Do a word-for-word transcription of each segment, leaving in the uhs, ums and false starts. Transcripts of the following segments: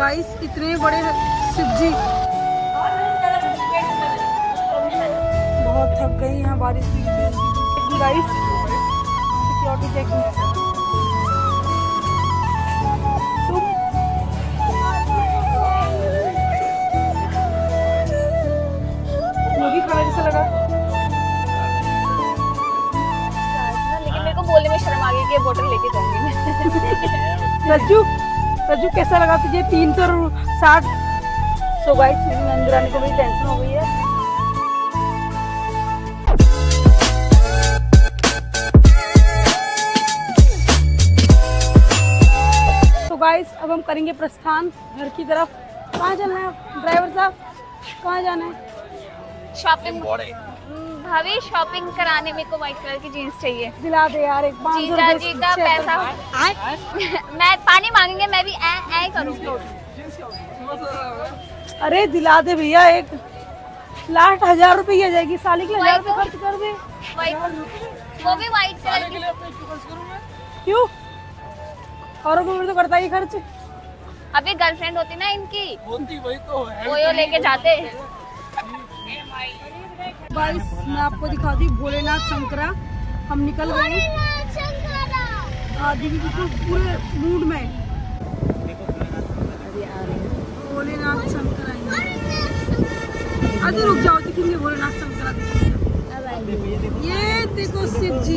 Guys इतने बड़े शिव जी। बहुत थक गई यहाँ बारिश की वजह से गाइस। सिक्योरिटी चेकिंग बोतल लेके जाऊंगी मैं। रज्जू रज्जू कैसा लगा तुझे तीन सौ साठ? सो गाइस अंजुरानी को भी टेंशन हो गई है। तो गाइस अब हम करेंगे प्रस्थान घर की तरफ। कहाँ जाना है ड्राइवर साहब, कहाँ जाना है? शॉपिंग भाभी, शॉपिंग कराने में को व्हाइट कलर की जीन्स चाहिए। दिला दे यार एक पाँच सौ रुपए जी का पैसा। मैं पानी मांगेंगे, मैं भी ऐ ऐ करूँगी। अरे दिला दे भैया एक लास्ट हजार रुपये आ जाएगी साली के। हजार रुपये खर्च कर दे वो भी व्हाइट कलर की। क्यों औरों को तो करता ही खर्च। अभी गर्लफ्रेंड होती ना इनकी, वही तो वो लेके जाते। गाइस मैं आपको दिखा दी भोलेनाथ शंकरा। हम निकल गए दीदी बिल्कुल पूरे मूड में। भोलेनाथ शंकरा अरे रुक जाओ, दिखेंगे भोलेनाथ शंकरा। ये देखो शिव जी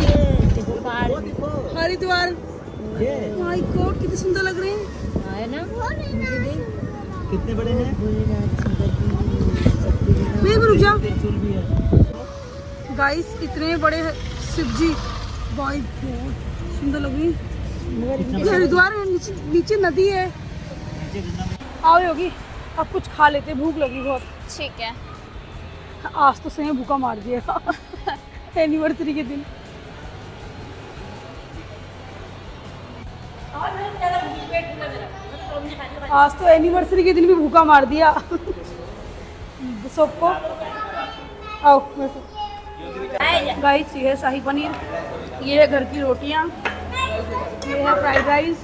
हरिद्वार। माय गॉड कितने सुंदर लग रहे हैं, है ना? कितने बड़े हैं भोलेनाथ शंकर। गाइस इतने बड़े शिव जी, बहुत सुंदर लग रही। हरिद्वार में नीचे, नीचे नदी है। आओ योगी अब कुछ खा लेते, भूख लगी बहुत। ठीक है, आज तो सही भूखा मार दिया एनिवर्सरी के दिन। आज तो एनिवर्सरी के दिन भी भूखा मार दिया सबको। आओ गाइस ये है शाही पनीर, ये है घर की रोटियाँ, ये है फ्राइड राइस,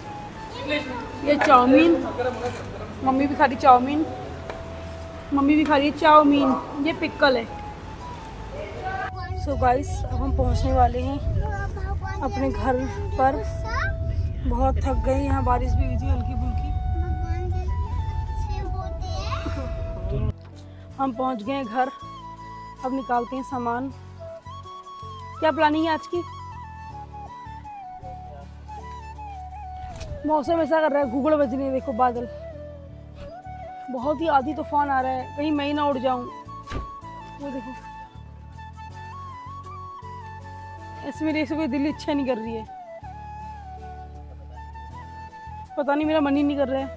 ये चाउमीन। मम्मी भी खा रही चाउमीन, मम्मी भी खा रही चाउमीन। ये पिकल है। सो so गाइस अब हम पहुँचने वाले हैं अपने घर पर। बहुत थक गए, यहाँ बारिश भी हुई थी हल्की फुल्की। हम पहुंच गए घर, अब निकालते हैं सामान। क्या प्लानिंग है आज की? मौसम ऐसा कर रहा है, घूंघट बज रही है, देखो बादल। बहुत ही आधी तूफान आ रहा है, कहीं मैं ना उड़ जाऊं। वो देखो ऐसे मेरे से कोई दिल इच्छा नहीं कर रही है, पता नहीं मेरा मन ही नहीं कर रहा है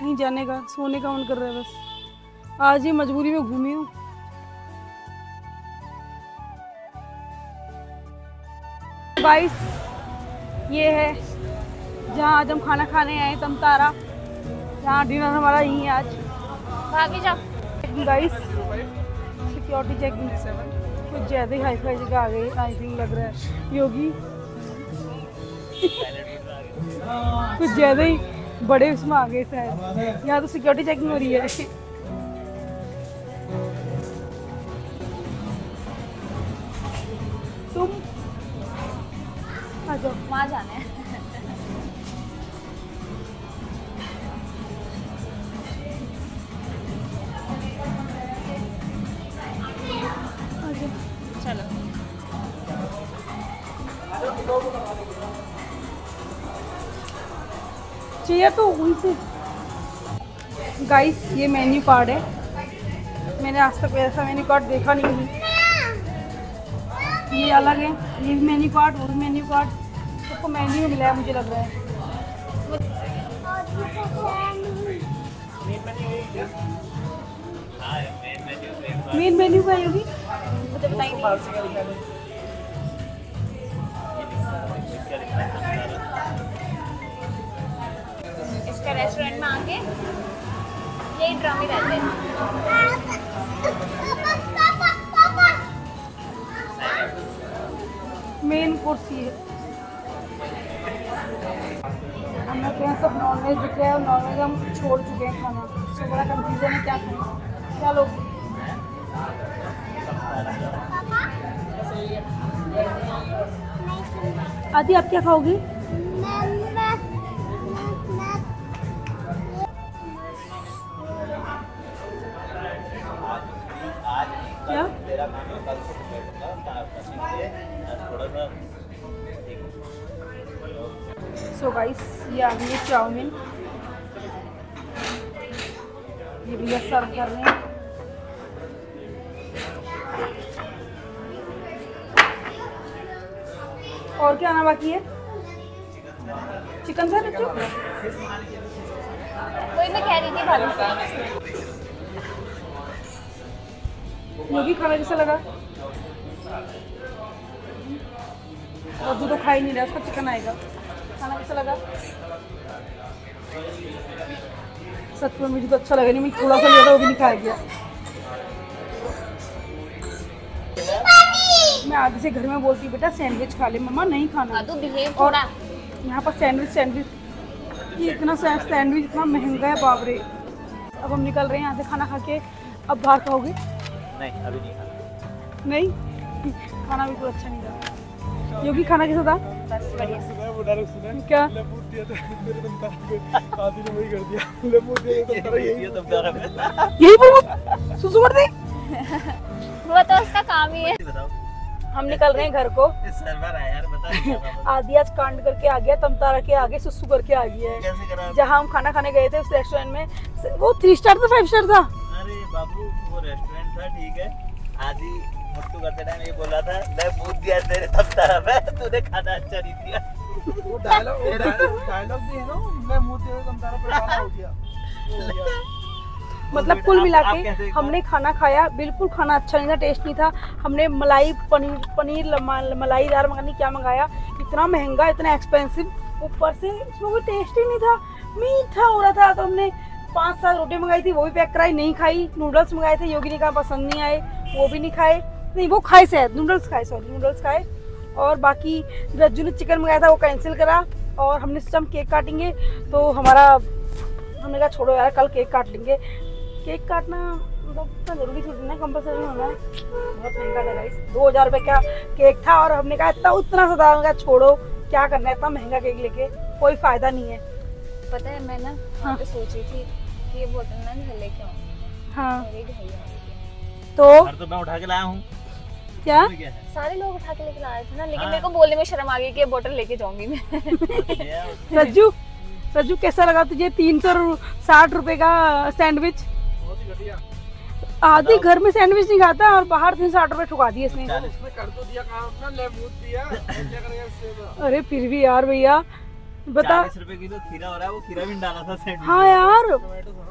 कहीं जाने का, सोने का मन कर रहा है बस। आज ही मजबूरी में घूमी हूँ। गाइस ये है जहाँ आज हम खाना खाने आए, तमतारा, जहाँ डिनर हमारा यहीं है आज। भाभी जाओ। गाइस सिक्योरिटी चेकिंग कुछ ज्यादा ही हाई फाई जगह आ गई आई थिंक लग रहा है। योगी कुछ ज्यादा ही बड़े उसमें आ गए शायद। यहाँ तो सिक्योरिटी चेकिंग हो रही है। वहाँ जाना है। चलो चाहिए तो उनसे। गाइस ये मेन्यू कार्ड है, मैंने आज तक ऐसा मेन्यू कार्ड देखा नहीं है। ये अलग है, ये मेन्यू कार्ड और मेन्यू कार्ड को मेन्यू मिला है मुझे लग रहा है। मेन मेन्यू का योगी मुझे बताइए। इसका रेस्टोरेंट में आके यही ड्रामे रहते हैं। मेन कोर्स ये है। हम लोग के यहाँ सब नॉन वेज दिख रहा है और नॉन वेज हम छोड़ चुके हैं खाना, तो बड़ा कन्फ्यूजन है क्या खाना क्या लोग। आदि आप क्या खाओगी? क्या सो गाइस ये आ गई चाउमीन, ये भैया सर्व कर रहे हैं। और क्या आना बाकी है? चिकन सर कोई मैं कह रही थी भाभी मुर्गी खाना जैसा लगा और दूध तो खा ही नहीं रहा, उसका चिकन आएगा। खाना कैसा लगा? सच में मुझे तो अच्छा लगा नहीं, मैं थोड़ा सा लिया था वो भी नहीं खाया गया। मैं आधी से घर में बोलती बेटा सैंडविच खा ले, मम्मा नहीं खाना और यहाँ पर सैंडविच सैंडविच ये इतना सैंडविच इतना महंगा है बाप रे। अब हम निकल रहे हैं यहाँ से खाना खा के। अब बाहर खाओगे? नहीं अभी नहीं खाना। नहीं खाना बिल्कुल अच्छा नहीं था। योगी खाना कैसा था? बस बढ़िया। क्या यही सुसुमर दी वो तो उसका काम ही है। हम निकल रहे हैं घर को। सर्वर आया यार बता। आदि आज कांड करके आ गया, तमतारा के आगे सुसु करके आ गया है। जहाँ हम खाना खाने गए थे उस रेस्टोरेंट में, वो थ्री स्टार था फाइव स्टार था। अरे बाबू वो रेस्टोरेंट था ठीक है, आदि मुट्टू करते टाइम ये बोला था मैं भूत दिया तेरे तमतारा पे, तूने खाना अच्छा नहीं दिया। वो डायलॉग डायलॉग भी है ना, मैं भूत दिया तमतारा पे खाना हो गया। मतलब कुल मिला के हमने खाना खाया, बिल्कुल खाना अच्छा नहीं था, टेस्ट नहीं था। हमने मलाई पनीर पनीर मलाईदार मखानी क्या मंगाया, इतना महंगा इतना एक्सपेंसिव, ऊपर से इसमें कोई टेस्ट ही नहीं था, मीठा हो रहा था। तो हमने पाँच सात रोटी मंगाई थी वो भी पैक कराई, नहीं खाई। नूडल्स मंगाए थे, योगी ने कहा पसंद नहीं आए, वो भी नहीं खाए। नहीं वो खाए शायद, नूडल्स खाए सॉरी नूडल्स खाए। और बाकी रज्जू ने चिकन मंगाया था वो कैंसिल करा। और हमने सिस्टम केक काटेंगे तो हमारा हमने कहा छोड़ो यार कल केक काट लेंगे। केक काटना मतलब इतना जरूरी थोड़ी ना, कंपलसरी होना है। बहुत महंगा था गाइस, दो हज़ार रुपये का केक था और हमने कहा इतना उतना सदा होगा, छोड़ो क्या करना है इतना महंगा केक लेके, कोई फ़ायदा नहीं है। पता है मैं ना हाँ पे सोच रही थी कि ये बोतल ना घर लेके आऊँ। हाँ तो तो मैं उठा के लाया हूँ। क्या सारे लोग उठा के लेके लाए थे ना, लेकिन मेरे को बोलने में शर्म आ गई कि ये बोतल लेके जाऊंगी मैं। रज्जू रज्जू कैसा लगा तुझे तीन सौ साठ रुपए का सैंडविच? आदि घर में सैंडविच नहीं खाता और बाहर तीन सौ साठ रुपए ठुका दिए इसने। कर तो दिया काम दिया। अरे फिर भी यार भैया बता रुपए किलो खीरा हो रहा है, वो खीरा भी डाला था सैंडविच। हाँ यार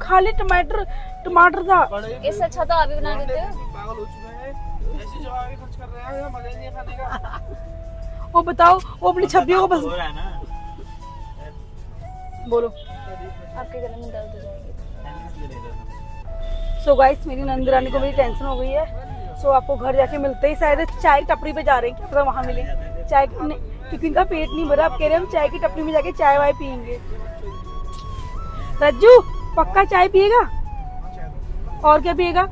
खाली टमाटर टमाटर था, इससे अच्छा तो आप ही बना देते हो। पागल हो चुका है ऐसे जो आगे खर्च कर रहे हैं, मजा नहीं है खाने का। वो बताओ वो अपनी छब्बियों को बस हो रहा है ना, बोलो आपके गले में दर्द हो जाएगी। सो गाइस मेरी नंदरानी को मेरी टेंशन हो गई है, सो आपको घर जाके मिलते ही शायद चाय टपरी पे जा रहे हैं, क्या वहाँ मिले चाय क्योंकि इनका पेट नहीं भरा। आप कह रहे हम चाय की टपरी में जाके चाय वाय पियेंगे। रज्जू पक्का चाय पिएगा? और क्या पिएगा?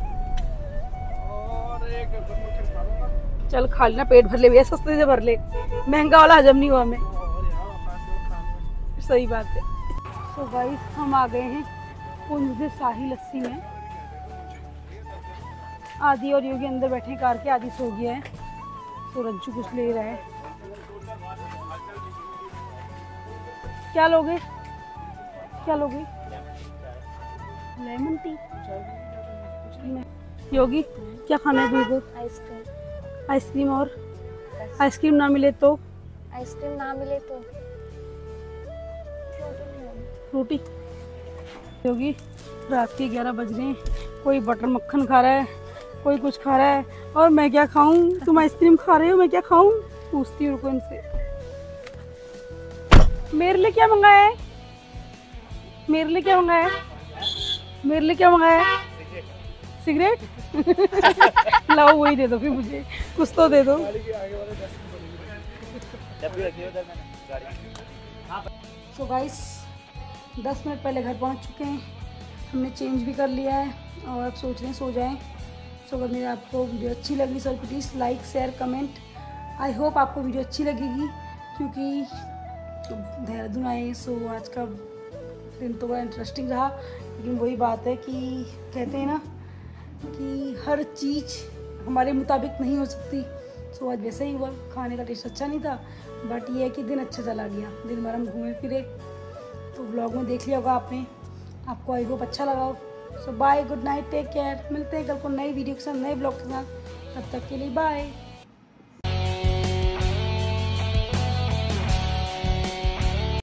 चल खा लेना, पेट भर ले भैया, सस्ते से भर ले, महंगा वाला हजम नहीं हुआ हमें। सही बात है। तो भाई हम आ गए हैं पुंज दे शाही लस्सी में। आदि और योगी अंदर बैठे कार के, आदि सो गया है तो रज्जू कुछ ले रहा है। क्या लोगे क्या लोगे? Lemon tea. योगी क्या खाना है तुमको? आइसक्रीम। आइसक्रीम और आइसक्रीम ना मिले तो आइसक्रीम ना मिले तो फ्रूटी। योगी रात के ग्यारह बज रहे हैं, कोई बटर मक्खन खा रहा है कोई कुछ खा रहा है और मैं क्या खाऊं? तुम आइसक्रीम खा रहे हो मैं क्या खाऊं? पूछती हूँ रुको इनसे। मेरे लिए क्या मंगाया है? मेरे लिए क्या मंगाया है? मेरे लिए क्या मंगाया है? सिगरेट। लाओ वही दे दो फिर, मुझे कुछ तो दे दो। सो गाइस दस मिनट पहले घर पहुंच चुके हैं, हमने चेंज भी कर लिया है और अब सोच रहे हैं सो जाएं। सो अगर मेरी आपको वीडियो अच्छी लगी sir please like share comment. I hope आपको वीडियो अच्छी लगेगी क्योंकि देहरादून आए सो आज का दिन तो बड़ा इंटरेस्टिंग रहा, लेकिन वही बात है कि कहते हैं ना कि हर चीज़ हमारे मुताबिक नहीं हो सकती। सो so, आज वैसे ही हुआ, खाने का टेस्ट अच्छा नहीं था बट ये है कि दिन अच्छा चला गया। दिन भर हम घूमे फिरे, तो व्लॉग में देख लिया होगा आपने, आपको आई होप अच्छा लगा हो। So bye, good night, take care. मिलते हैं कल को नई वीडियो के साथ नए ब्लॉग के साथ, तब तक के लिए बाय।